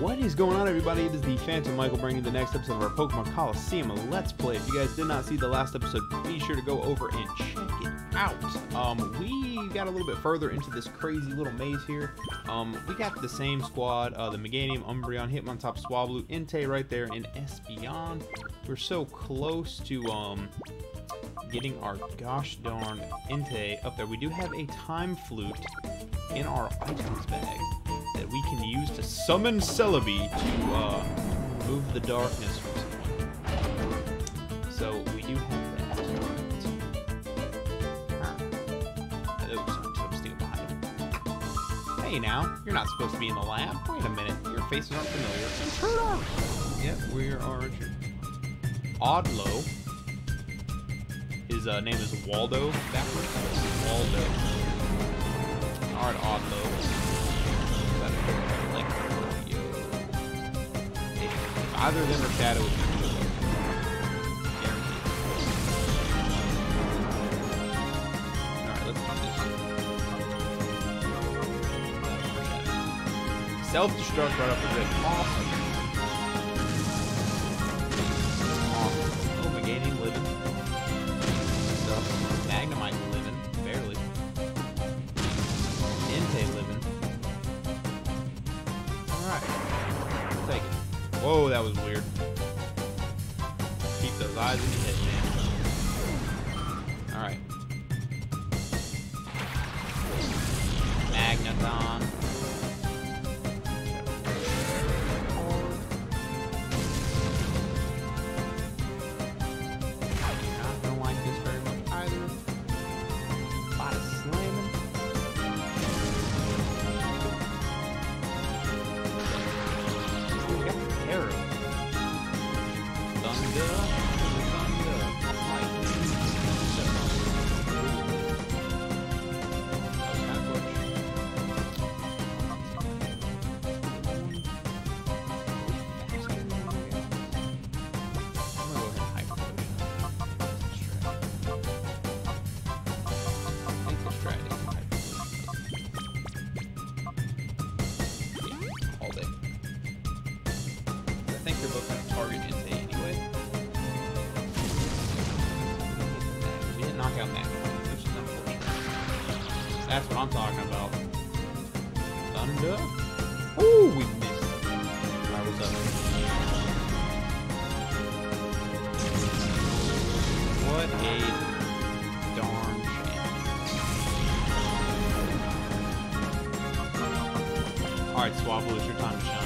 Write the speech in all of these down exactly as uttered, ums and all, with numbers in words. What is going on, everybody? It is the Phantom Michael bringing the next episode of our Pokemon Colosseum Let's Play. If you guys did not see the last episode, be sure to go over and check it out. Um, we got a little bit further into this crazy little maze here. Um, we got the same squad, uh, the Meganium, Umbreon, Hitmontop, Swablu, Entei right there, and Espeon. We're so close to um, getting our gosh darn Entei up there. We do have a Time Flute in our items bag that we can use to summon Celebi to uh, move the darkness from someone. So we do have that. Huh. Oh, someone's up standing behind him. Hey now, you're not supposed to be in the lab. Wait a minute, your faces aren't familiar. Intruder! Yep, we are intruder. Odlo, his uh, name is Waldo. Backwards, Waldo. Alright, Odlo. Like, you know, either them or Shadow would be good. Alright, let's do this. Self-destruct right up the bit. Awesome. Awesome. Oh, Meganium living. Stuff. Magnemite living. Barely. Entei living. Whoa, that was weird. Keep those eyes in your head, man. Alright. Magneton. I'm not gonna like this very much either. A lot of slamming. I think they're both going to target Entei anyway. We didn't knock out Magnemite, which is unfortunate. That's what I'm talking about. Thunder? Ooh, we missed. Alright, what's up? What a darn chance. Alright, Swablu, it's your time to shine.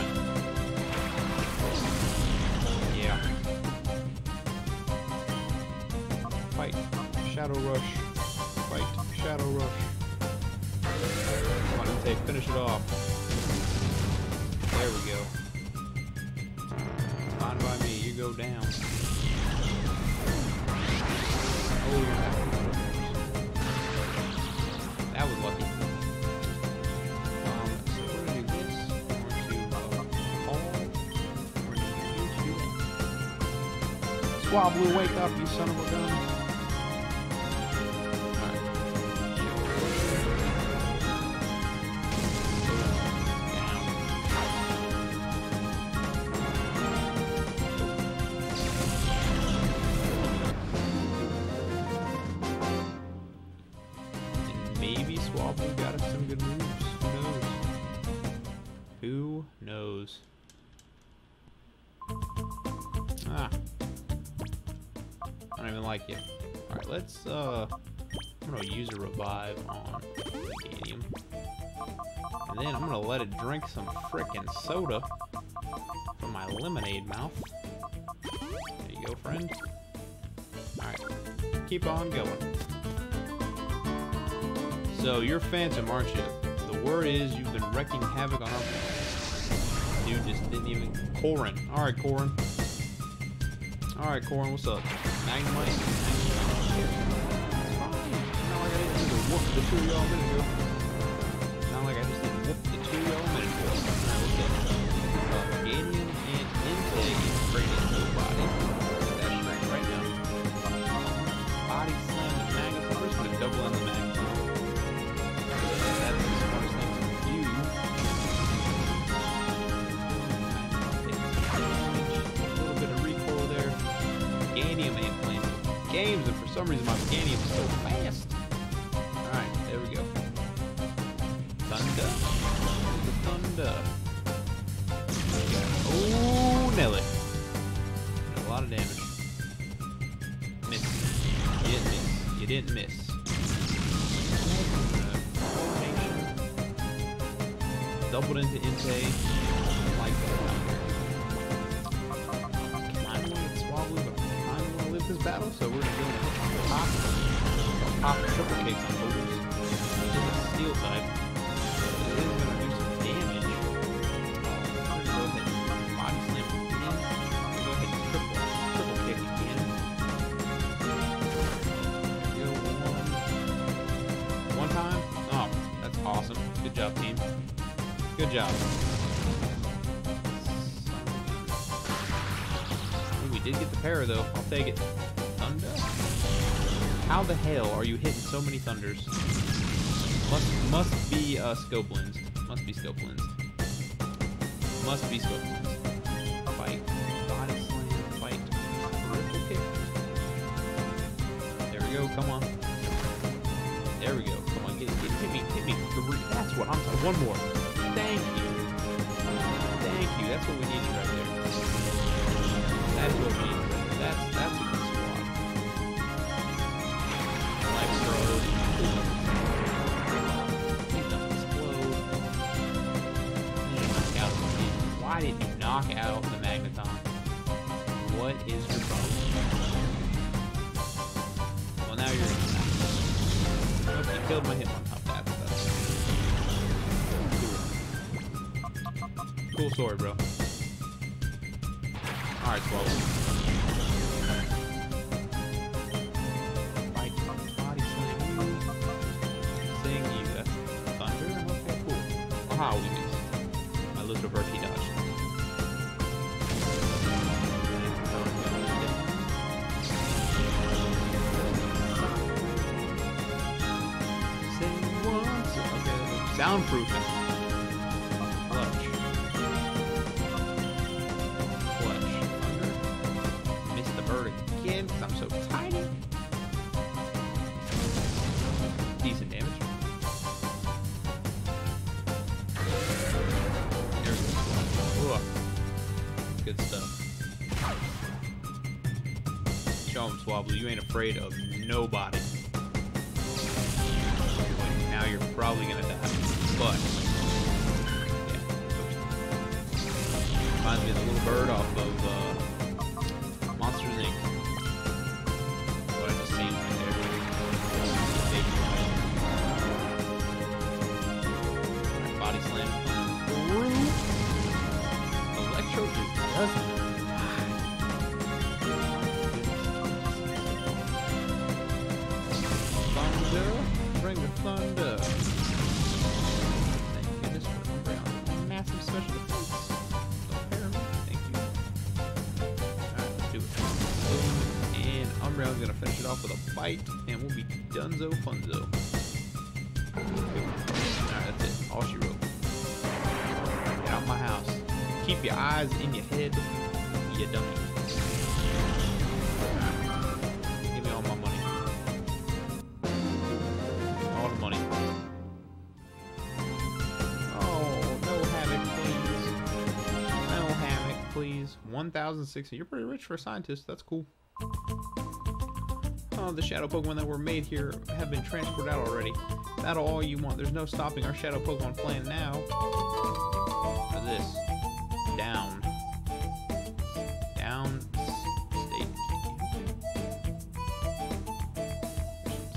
Fight, Shadow Rush, fight, Shadow Rush. Come on, Entei, finish it off. There we go. Fine by me, you go down. Oh, you're happy. That was lucky. Um, so we're gonna do this, we're gonna do uh, all, we're gonna do two. Swablu, wake up, you son of a gun. Swablu got us some good moves. Who knows? Who knows? Ah. I don't even like you. Alright, let's, uh... I'm gonna use a revive on Meganium. And then I'm gonna let it drink some frickin' soda from my lemonade mouth. There you go, friend. Alright. Keep on going. So, you're Phantom, aren't you? The word is you've been wrecking havoc on our planet. Dude just didn't even... Corrin. Alright, Corrin. Alright, Corrin, what's up? Magnemite. Magnemite. Not like I just did whoop the two y'all a minute ago. Not like I just did whoop the two y'all a minute ago. Alright, what's up? Meganium and Entei is great as nobody. Look at that straight right now. Body slam the Magneton. We're just going to double on the Magneton. That's the smartest thing to do. games, and for some reason my Meganium is so fast. Alright, there we go. Thunder. Thunder. Oh, Nelly. A lot of damage. Miss. You didn't miss. You didn't miss. Uh, doubled into Entei. Like that. Can I Swablu? I don't want to live this battle, so we're going to go with pop. Pop triple kicks on Odlo. Steel type. Good job, team. Good job. Ooh, we did get the para, though. I'll take it. Thunder? How the hell are you hitting so many thunders? Must must be uh, scope lens. Must be scope lens. Must be scope lens. Fight. Body slam. Fight. Ripple kick. There we go. Come on. There we go. Come on. Get it. Get it. Hit me. Hit me. That's what I'm talking. One more. Thank you. Thank you. That's what we needed right there. That's what we needed. That's that's a good squad. Life throws. Please don't explode. You knock out the team. Why did you knock out the Magneton? What is your problem? Well, now you're. Nope, you killed my Hitmontop. Cool sword, bro. Alright, twelve. Fight. Body slam you. Sing you. That's thunder? Okay, cool. Aha, we missed. My little bird, he dodged. Sing once. Okay, soundproofing. I'm so tiny. Decent damage. There we go. Ooh. Good stuff. Show him, Swablu. You ain't afraid of nobody. Now you're probably gonna die. But yeah. Reminds me of the little bird off of uh Thunder. Thank goodness for Umbreon. Massive special defense. Don't pair me. Thank you. Alright, let's do it. And Umbreon's gonna finish it off with a bite, and we'll be dunzo funzo. Alright, that's it. All she wrote. Get out my house. Keep your eyes in your head, you dummy. Alright. Give me all my money. one thousand sixty. You're pretty rich for a scientist. That's cool. Oh, the shadow Pokemon that were made here have been transported out already. That'll all you want. There's no stopping our shadow Pokemon plan now. For this. Down. Down state.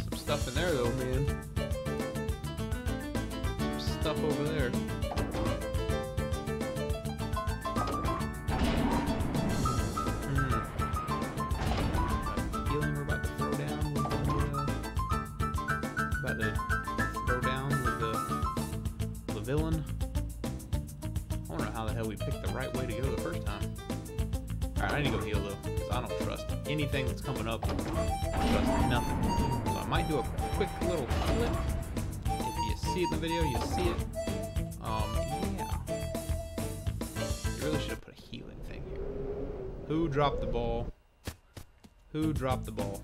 Some stuff in there, though, man. Some stuff over there. I need to go heal though, because I don't trust anything that's coming up. I trust nothing. So I might do a quick little clip. If you see it in the video, you see it. Um, yeah. You really should have put a healing thing here. Who dropped the ball? Who dropped the ball?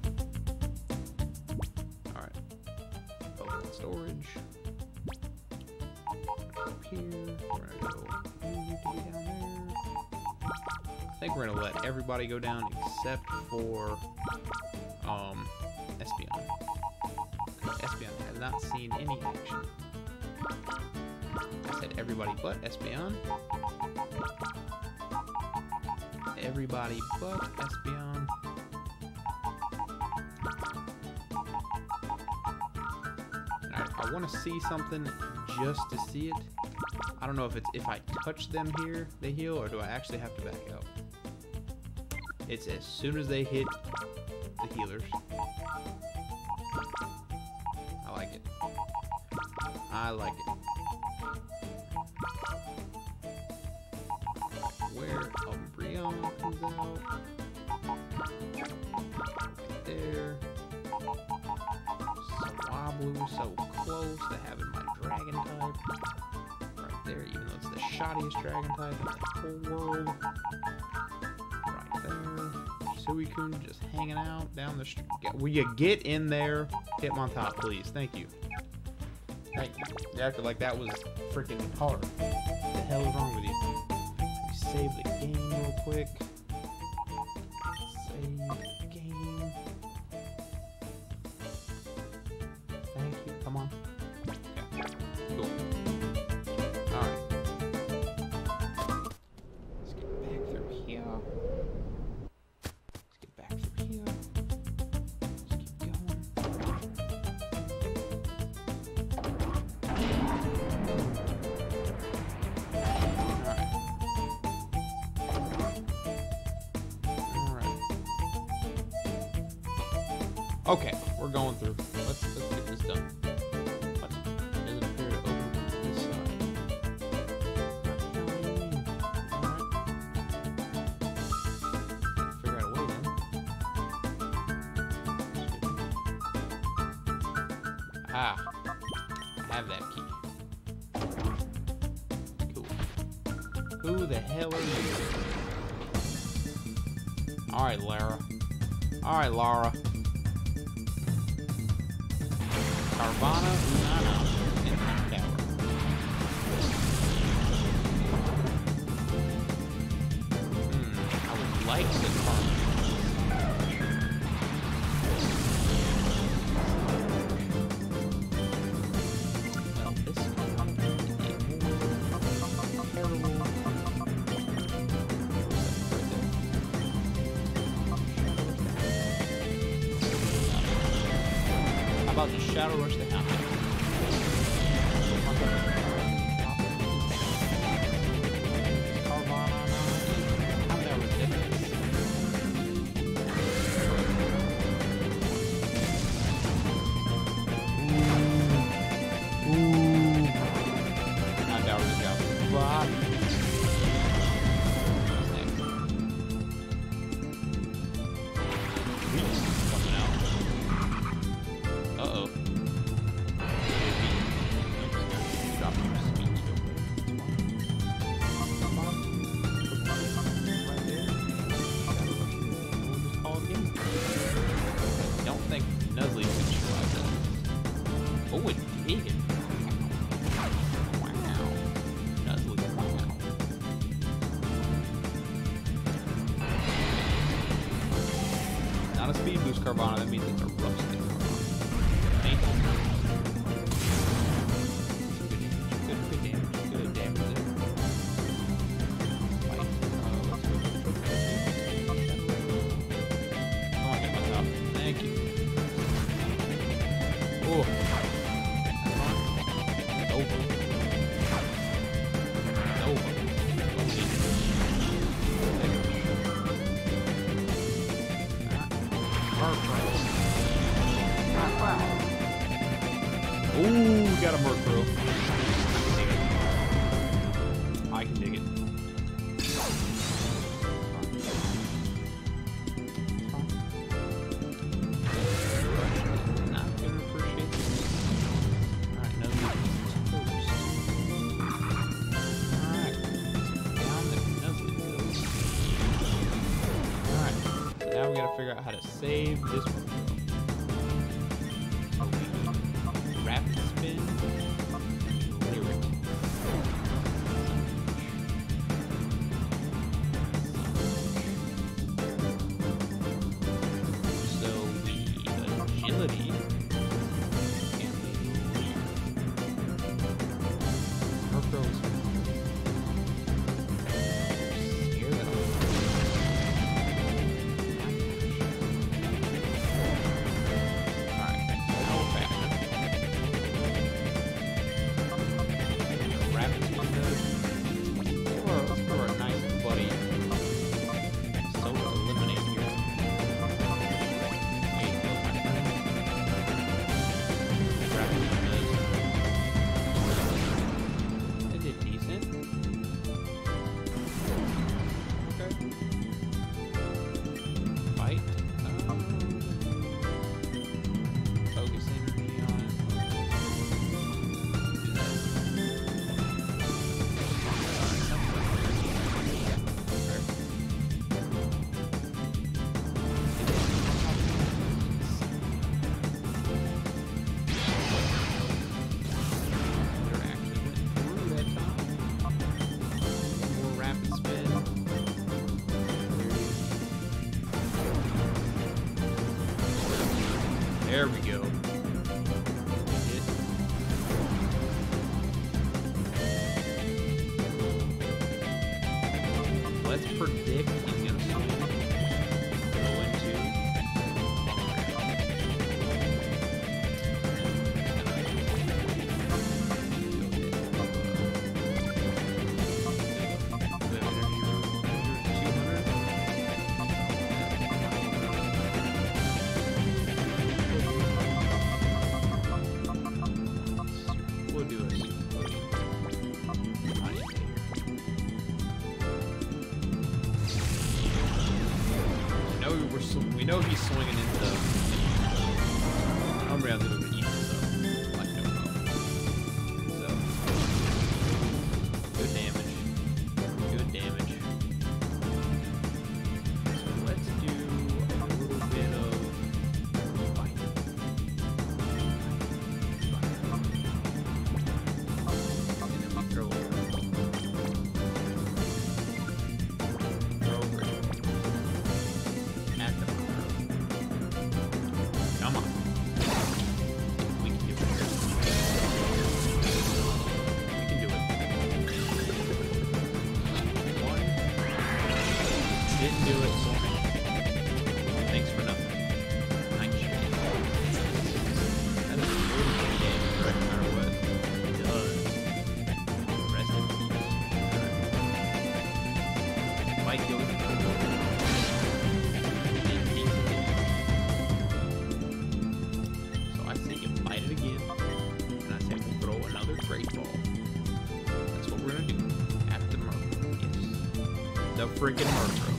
I think we're gonna let everybody go down except for um, Espeon. Espeon has not seen any action. I said everybody but Espeon. Everybody but Espeon. Alright, I want to see something just to see it. I don't know if it's if I touch them here, they heal, or do I actually have to back out? It's as soon as they hit the healers. I like it. I like it. Where Umbreon comes out. Right there. Swablu, so close to having my dragon type. Right there, even though it's the shottiest dragon type in the whole world. Right there. Suicune just hanging out down the street. Will you get in there? Hitmontop, please. Thank you. Thank you. You acted like that was freaking hard. What the hell is wrong with you? Save the game real quick. Save the game. Thank you. Come on. Okay. Cool. Alright. Let's get back through here. Let's get back through here. Let's keep going. Okay, we're going through. Let's, let's get this done. What? Does it appear to open this side? Alright. Figure out a way then. Ah. I have that key. Cool. Who the hell are you? Alright, Lara. Alright, Lara. Carvana, Unana, and Hightower. Hmm, I would like the Carvana. Well, this is terrible. How about the Shadow Rush? Carvana, that means it's a rough state. Thank you. Good, good damage. Good damage there. Like, uh, let's go. Oh, I got my top. Thank you. Oh. It's over. It's over. Ooh, we got a Murkrow. I can dig it. I can dig it. Not gonna appreciate this. Alright, no toast. Alright. Down the nuzzly goes. Alright. So now we gotta figure out how to save this one. let's predict he's gonna go into. We know he's swinging into the Umbreon's a little bit evil, so like no problem. So good damage, good damage. So let's do a little bit of fighting. And then we throw over. The freaking Murkrow.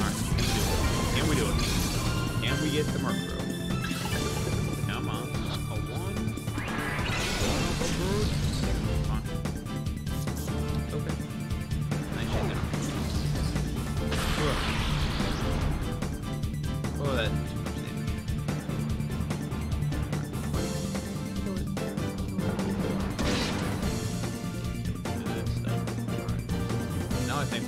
Alright, can we do it? Can we do it? Can we get the Murkrow? Come on. A one. One of a bird. Okay. Nice shit there. Oh, that did too much damage. Good stuff. Alright. Now I think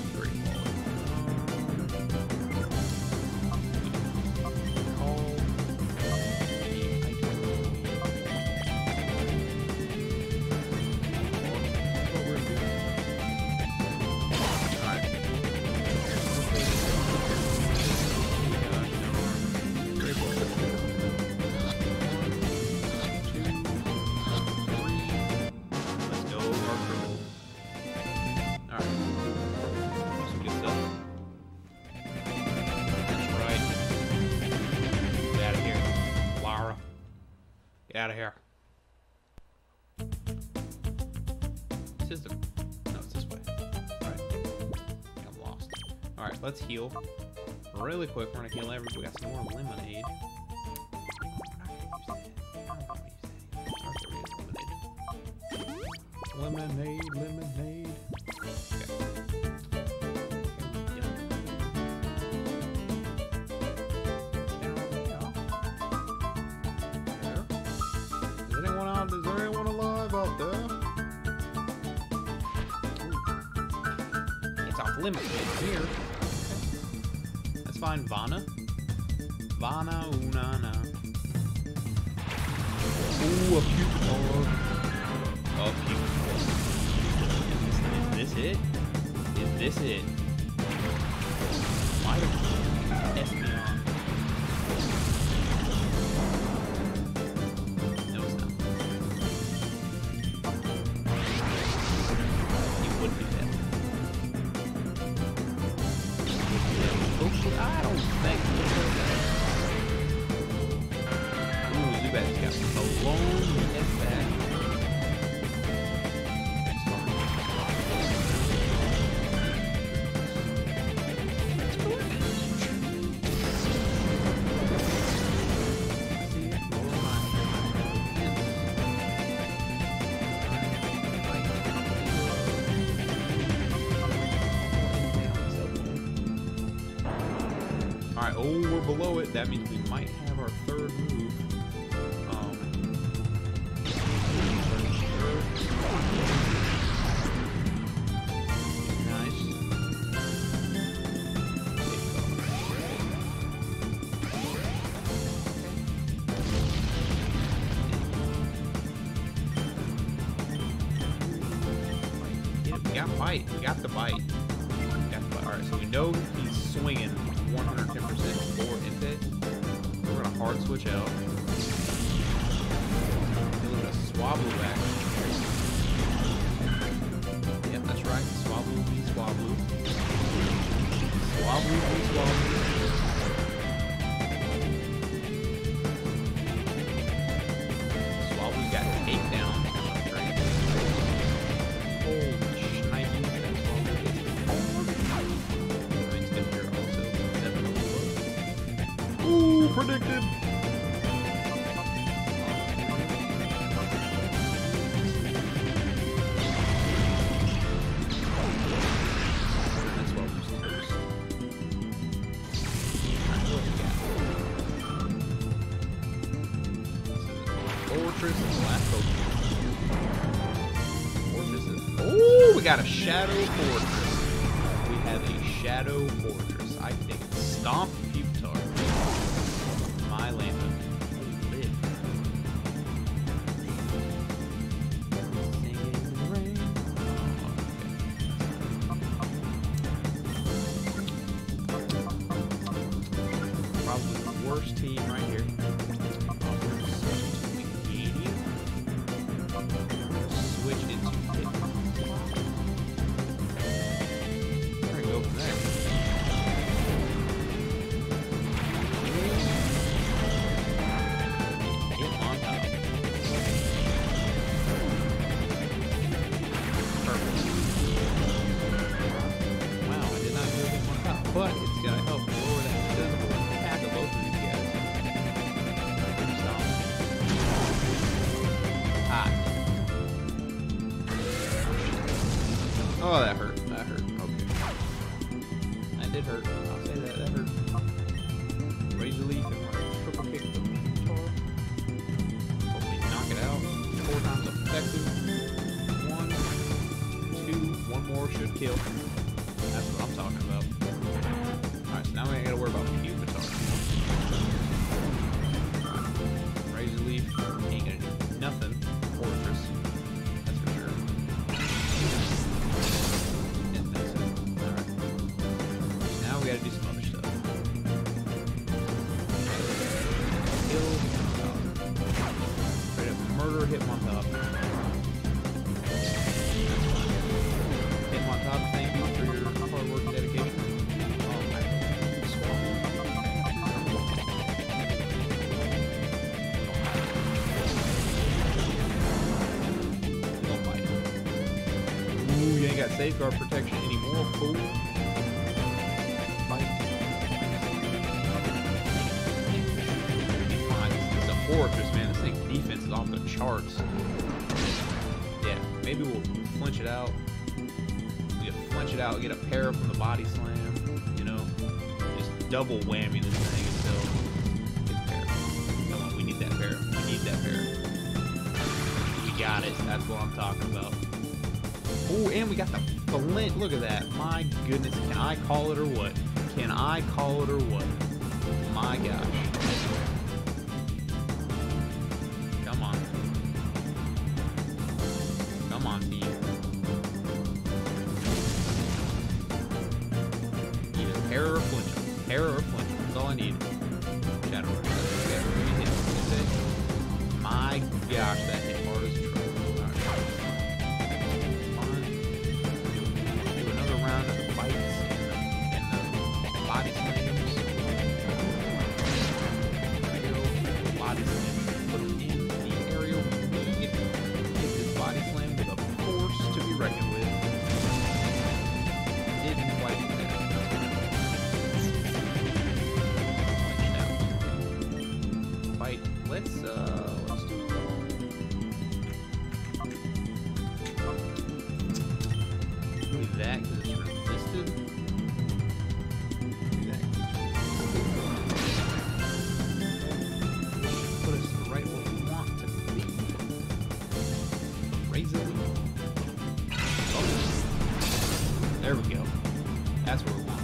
out of here. System. No, it's this way. Alright. I'm lost. Alright, let's heal. Really quick. We're gonna heal everybody. We got some more lemonade. Lemonade, lemonade. Is there anyone alive out there? Ooh. It's off limits here. Okay. Let's find Vana. Vana Unana. Ooh, a Pupetard. A Pupetard. Is this it? Is this it? Might have been Espeon. Alright, oh, we're below it. That means we might have our third move. Um, nice. Okay. We got bite. We got the bite. We got know he's swinging one hundred ten percent for Entei. We're going to hard switch out. A little bit of Swablu action. Yep, that's right. Swablu v Swablu. Swablu v Swablu. Predicted. Fortress is the last Pokemon. Fortress is. Oh, we got a Shadow Fortress. We have a Shadow Fortress. I think Stomp-Pupetard. Oh, that hurt. That hurt. Okay. That did hurt. I'll say that. That hurt. Razor Leaf and like triple kick the Meganium. Hopefully knock it out. Four times effective. One, two, one more should kill. That's what I'm talking about. Alright, so now we ain't gotta worry about Pupetard. Razor Leaf ain't gonna do nothing. Fortress. Hitmontop. Hitmontop, thank you for your hard work and dedication. Oh my god. Don't bite. Ooh, you ain't got safeguard protection anymore, fool. Bite. It's a fortress, man. This thing's defense is off the charts. Yeah, maybe we'll flinch it out. We'll flinch it out, get a pair up from the body slam, you know. Just double whammy this thing until get the pair up. Come on, we need that pair up. We need that pair up. We got it. That's what I'm talking about. Oh, and we got the flint. Look at that. My goodness. Can I call it or what? Can I call it or what? My gosh. Error or flinch, that's all I need. Shadow Rush, that's what we hit. My gosh, that hit hard as a truck. Alright. Do another round of the bites and the, and the body slams. Aerial body slam. Put him in the aerial lead. Hit this body slam with a force to be reckoned with. Didn't quite do that. Let's uh let's do do that because it's resisted. Do that. Put us right where we want to be. Razor Leaf. Oh, there we go. That's where we want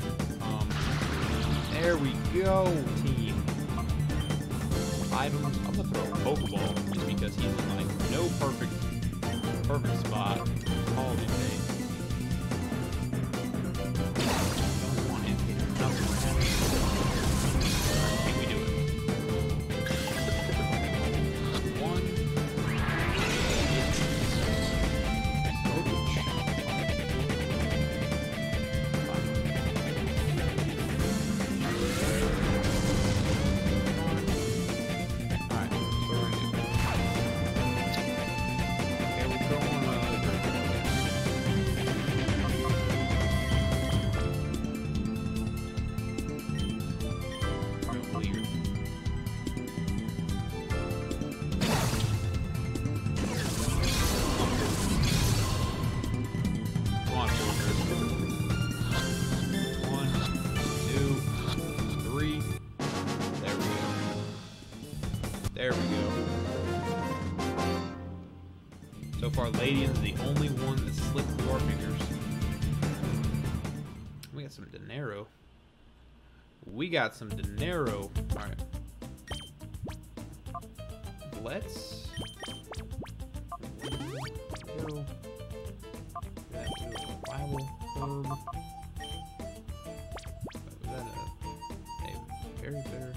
to be. Um, there we go, team. Items. I'm gonna throw a Pokeball just because he's in like no perfect perfect spot. All day. Palladian's the only one that slipped through our fingers. We got some dinero. We got some dinero. Alright. Let's go. Very bitter.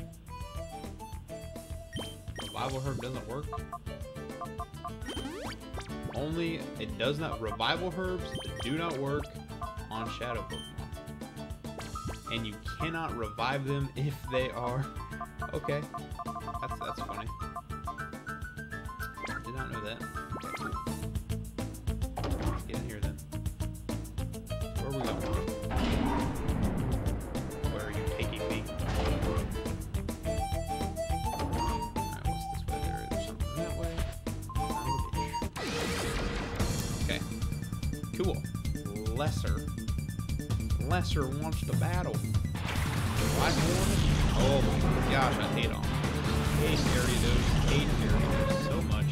Revival herb doesn't work. Only it does not. Revival herbs do not work on shadow Pokemon, and you cannot revive them if they are. Okay, that's that's funny. I did not know that. Okay, cool. Let's get in here then. Where are we going? Lesser. Lesser wants to battle. Oh my gosh, I hate him. Hate Gyarados. Hate Gyarados so much.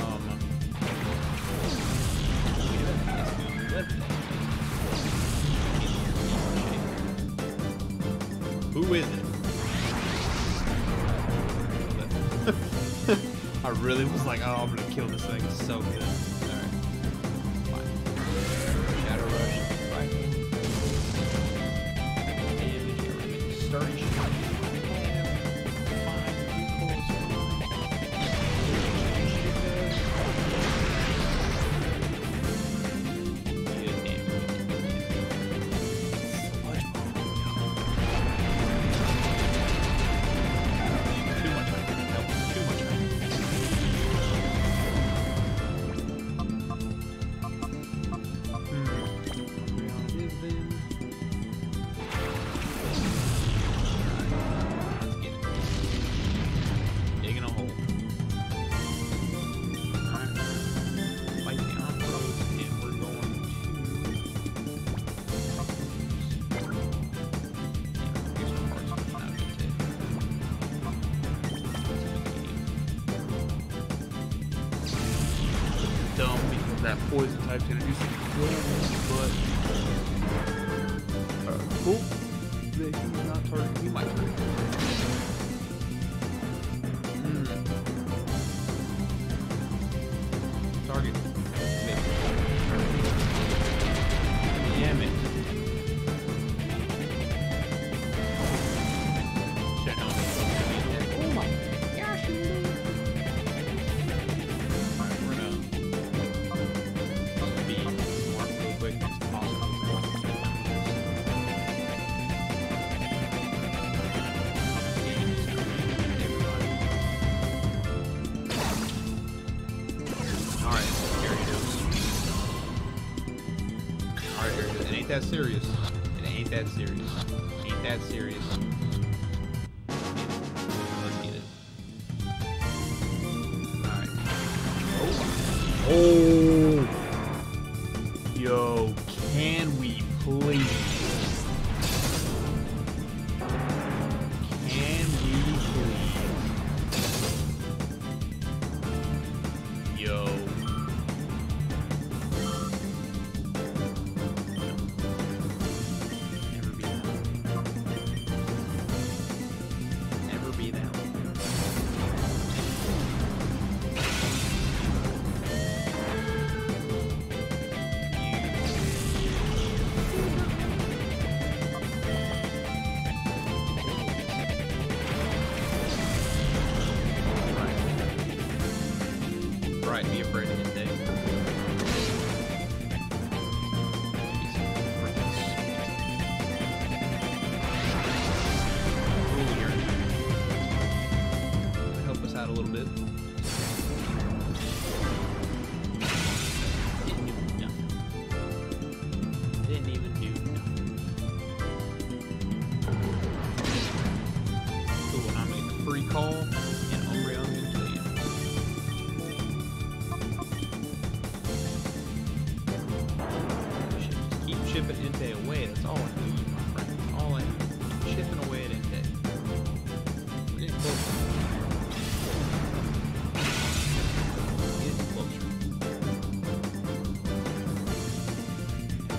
Um. Who is it? I really was like, oh, I'm gonna kill this thing. It's so good. That serious. It ain't that serious. Ain't that serious. Let's get it. Alright. Oh. Oh. Yo, can we please? Can we please? Yo. Shipping Entei away, that's all I need, my friend. That's all I need. Shipping away at Entei. We're getting closer. We're getting closer.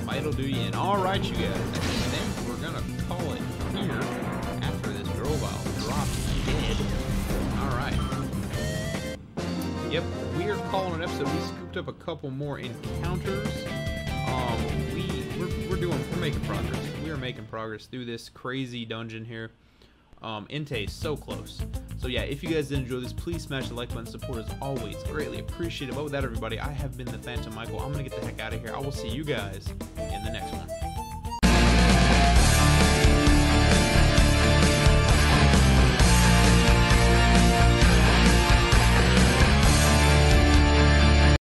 Fight will do you in. All right, you guys. I think we're going to call it here after this Drovile drops dead. All right. Yep, we are calling an episode. We scooped up a couple more encounters. Um, we, we're, we're doing, we're making progress. We are making progress through this crazy dungeon here. Um, Entei is so close. So yeah, if you guys did enjoy this, please smash the like button. Support is always greatly appreciated. But with that, everybody, I have been the Phantom Michael. I'm going to get the heck out of here. I will see you guys in the next one.